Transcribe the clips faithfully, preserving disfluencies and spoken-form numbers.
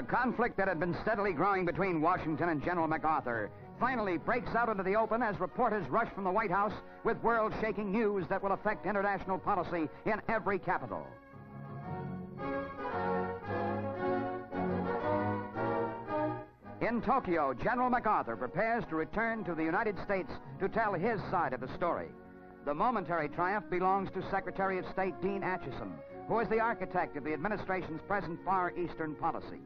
The conflict that had been steadily growing between Washington and General MacArthur finally breaks out into the open as reporters rush from the White House with world-shaking news that will affect international policy in every capital. In Tokyo, General MacArthur prepares to return to the United States to tell his side of the story. The momentary triumph belongs to Secretary of State Dean Acheson, who is the architect of the administration's present Far Eastern policy.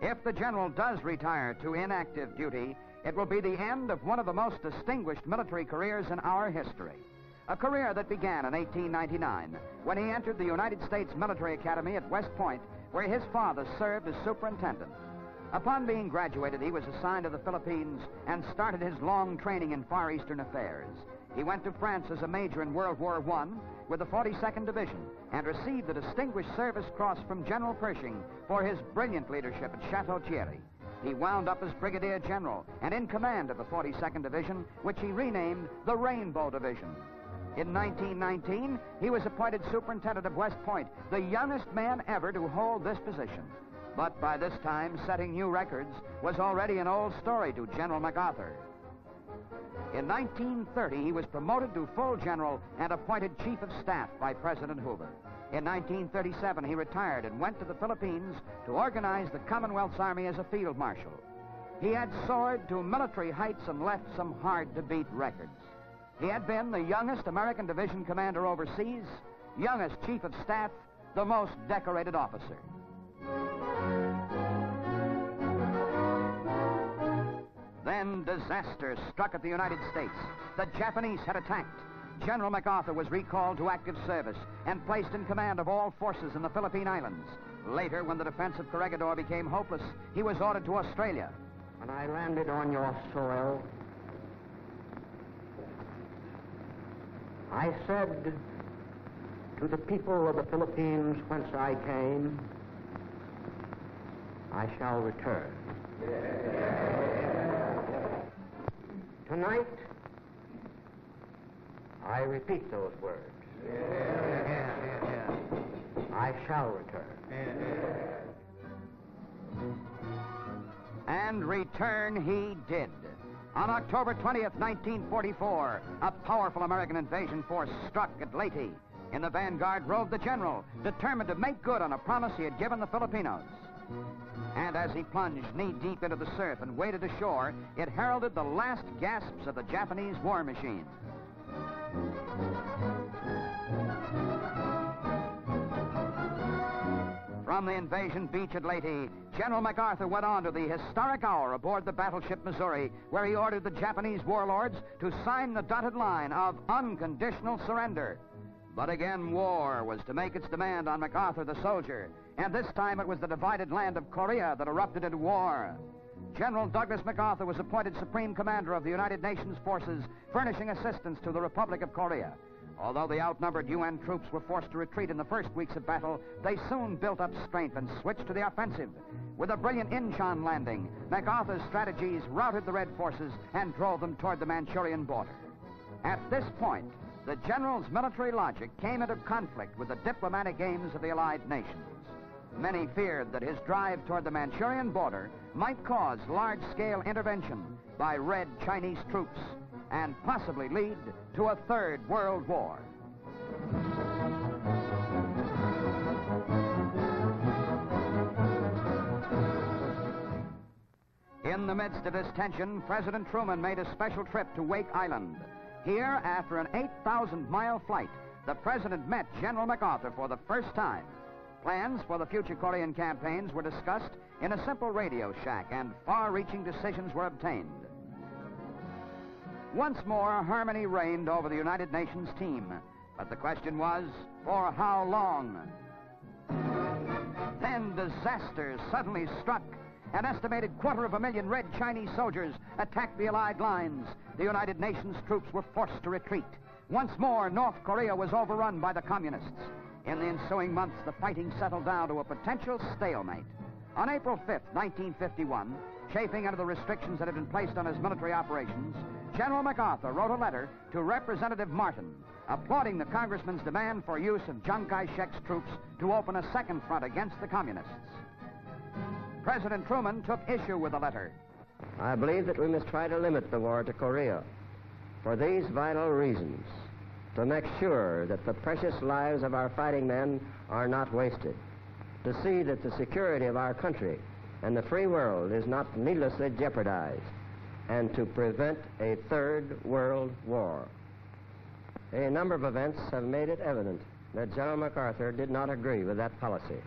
If the general does retire to inactive duty, it will be the end of one of the most distinguished military careers in our history. A career that began in eighteen ninety-nine, when he entered the United States Military Academy at West Point, where his father served as superintendent. Upon being graduated, he was assigned to the Philippines and started his long training in Far Eastern affairs. He went to France as a major in World War One with the forty-second Division and received the Distinguished Service Cross from General Pershing for his brilliant leadership at Chateau Thierry. He wound up as Brigadier General and in command of the forty-second Division, which he renamed the Rainbow Division. In nineteen nineteen, he was appointed superintendent of West Point, the youngest man ever to hold this position. But by this time, setting new records was already an old story to General MacArthur. In nineteen thirty, he was promoted to full general and appointed chief of staff by President Hoover. In nineteen thirty-seven, he retired and went to the Philippines to organize the Commonwealth's army as a field marshal. He had soared to military heights and left some hard-to-beat records. He had been the youngest American division commander overseas, youngest chief of staff, the most decorated officer. Then disaster struck at the United States. The Japanese had attacked. General MacArthur was recalled to active service and placed in command of all forces in the Philippine Islands. Later, when the defense of Corregidor became hopeless, he was ordered to Australia. When I landed on your soil, I said to the people of the Philippines whence I came, I shall return. Tonight, I repeat those words. Yeah, yeah, yeah, yeah. I shall return. Yeah. And return he did. On October twentieth, nineteen forty-four, a powerful American invasion force struck at Leyte. In the vanguard rode the general, determined to make good on a promise he had given the Filipinos. And as he plunged knee-deep into the surf and waded ashore, it heralded the last gasps of the Japanese war machine. From the invasion beach at Leyte, General MacArthur went on to the historic hour aboard the battleship Missouri, where he ordered the Japanese warlords to sign the dotted line of unconditional surrender. But again, war was to make its demand on MacArthur the soldier, and this time it was the divided land of Korea that erupted into war. General Douglas MacArthur was appointed Supreme Commander of the United Nations forces, furnishing assistance to the Republic of Korea. Although the outnumbered U N troops were forced to retreat in the first weeks of battle, they soon built up strength and switched to the offensive. With a brilliant Incheon landing, MacArthur's strategies routed the Red forces and drove them toward the Manchurian border. At this point, the general's military logic came into conflict with the diplomatic aims of the Allied nations. Many feared that his drive toward the Manchurian border might cause large-scale intervention by Red Chinese troops and possibly lead to a Third World War. In the midst of this tension, President Truman made a special trip to Wake Island. Here, after an eight thousand mile flight, the president met General MacArthur for the first time. Plans for the future Korean campaigns were discussed in a simple radio shack, and far-reaching decisions were obtained. Once more, harmony reigned over the United Nations team, but the question was, for how long? Then disaster suddenly struck. An estimated quarter of a million Red Chinese soldiers attacked the Allied lines. The United Nations troops were forced to retreat. Once more, North Korea was overrun by the communists. In the ensuing months, the fighting settled down to a potential stalemate. On April fifth, nineteen fifty-one, chafing under the restrictions that had been placed on his military operations, General MacArthur wrote a letter to Representative Martin, applauding the congressman's demand for use of Chiang Kai-shek's troops to open a second front against the communists. President Truman took issue with the letter. I believe that we must try to limit the war to Korea for these vital reasons: to make sure that the precious lives of our fighting men are not wasted, to see that the security of our country and the free world is not needlessly jeopardized, and to prevent a third world war. A number of events have made it evident that General MacArthur did not agree with that policy.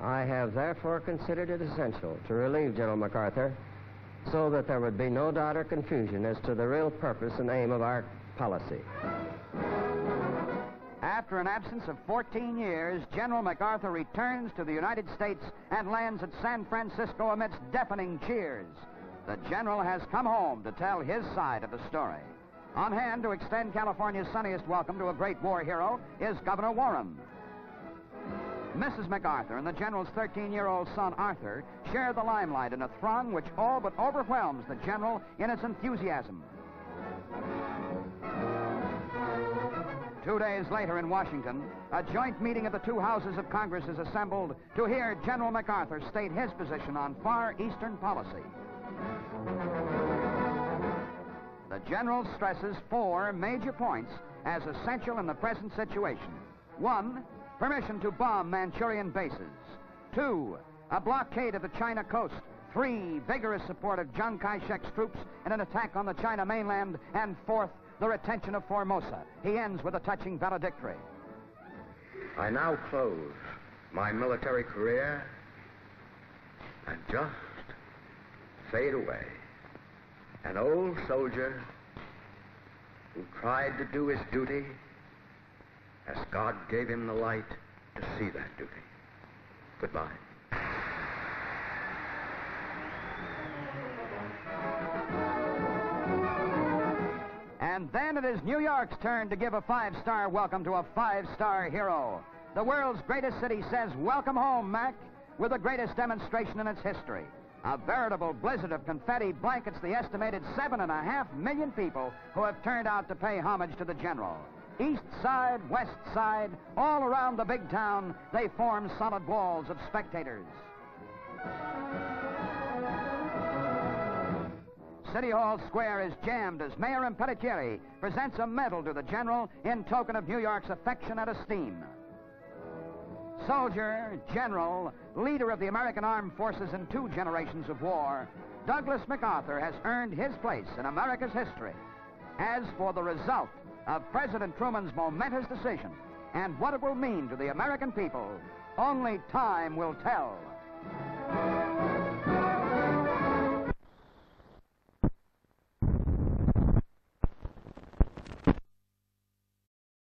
I have therefore considered it essential to relieve General MacArthur so that there would be no doubt or confusion as to the real purpose and aim of our policy. After an absence of fourteen years, General MacArthur returns to the United States and lands at San Francisco amidst deafening cheers. The general has come home to tell his side of the story. On hand to extend California's sunniest welcome to a great war hero is Governor Warren. Missus MacArthur and the general's thirteen-year-old son, Arthur, share the limelight in a throng which all but overwhelms the general in its enthusiasm. Two days later in Washington, a joint meeting of the two houses of Congress is assembled to hear General MacArthur state his position on Far Eastern policy. The general stresses four major points as essential in the present situation. One, permission to bomb Manchurian bases. Two, a blockade of the China coast. Three, vigorous support of Chiang Kai-shek's troops in an attack on the China mainland. And fourth, the retention of Formosa. He ends with a touching valedictory. I now close my military career and just fade away. An old soldier who tried to do his duty as God gave him the light to see that duty. Goodbye. And then it is New York's turn to give a five-star welcome to a five-star hero. The world's greatest city says, "Welcome home, Mac," with the greatest demonstration in its history. A veritable blizzard of confetti blankets the estimated seven and a half million people who have turned out to pay homage to the general. East side, west side, all around the big town, they form solid walls of spectators. City Hall Square is jammed as Mayor Impedichieri presents a medal to the general in token of New York's affection and esteem. Soldier, general, leader of the American armed forces in two generations of war, Douglas MacArthur has earned his place in America's history. As for the result of President Truman's momentous decision and what it will mean to the American people, only time will tell.